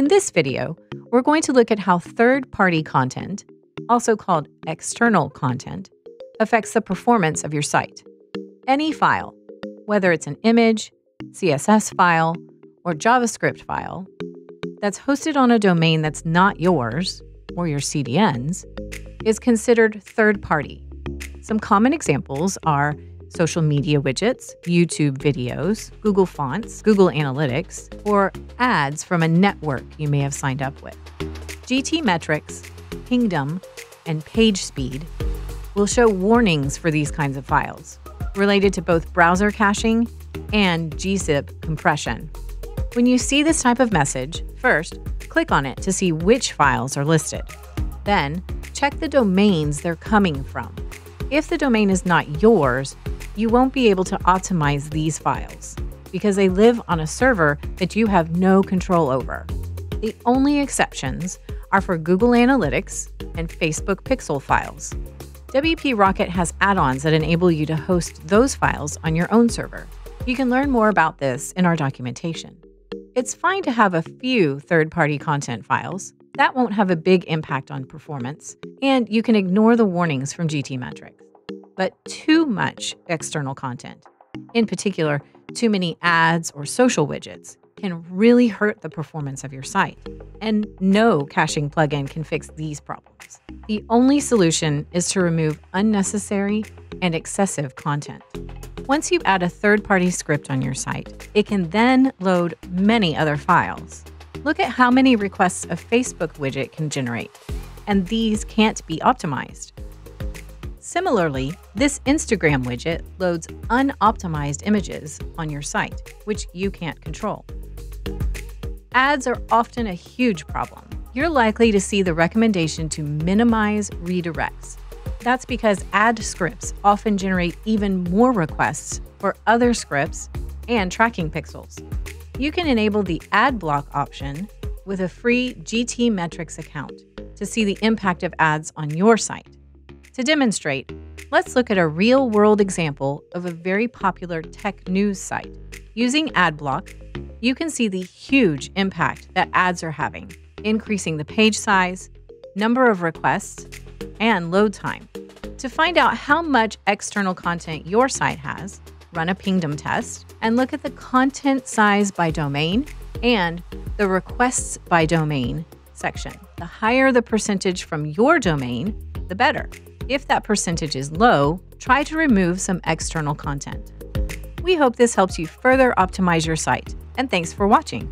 In this video, we're going to look at how third-party content, also called external content, affects the performance of your site. Any file, whether it's an image, CSS file, or JavaScript file, that's hosted on a domain that's not yours or your CDN's, is considered third-party. Some common examples are social media widgets, YouTube videos, Google fonts, Google Analytics, or ads from a network you may have signed up with. GTmetrix, Pingdom, and PageSpeed will show warnings for these kinds of files, related to both browser caching and gzip compression. When you see this type of message, first, click on it to see which files are listed. Then, check the domains they're coming from. If the domain is not yours, you won't be able to optimize these files because they live on a server that you have no control over. The only exceptions are for Google Analytics and Facebook Pixel files. WP Rocket has add-ons that enable you to host those files on your own server. You can learn more about this in our documentation. It's fine to have a few third-party content files. That won't have a big impact on performance, and you can ignore the warnings from GTmetrix. But too much external content, in particular, too many ads or social widgets, can really hurt the performance of your site. And no caching plugin can fix these problems. The only solution is to remove unnecessary and excessive content. Once you add a third-party script on your site, it can then load many other files. Look at how many requests a Facebook widget can generate, and these can't be optimized. Similarly, this Instagram widget loads unoptimized images on your site, which you can't control. Ads are often a huge problem. You're likely to see the recommendation to minimize redirects. That's because ad scripts often generate even more requests for other scripts and tracking pixels. You can enable the AdBlock option with a free GTmetrix account to see the impact of ads on your site. To demonstrate, let's look at a real-world example of a very popular tech news site. Using AdBlock, you can see the huge impact that ads are having, increasing the page size, number of requests, and load time. To find out how much external content your site has, run a Pingdom test and look at the content size by domain and the requests by domain section. The higher the percentage from your domain, the better. If that percentage is low, try to remove some external content. We hope this helps you further optimize your site, and thanks for watching.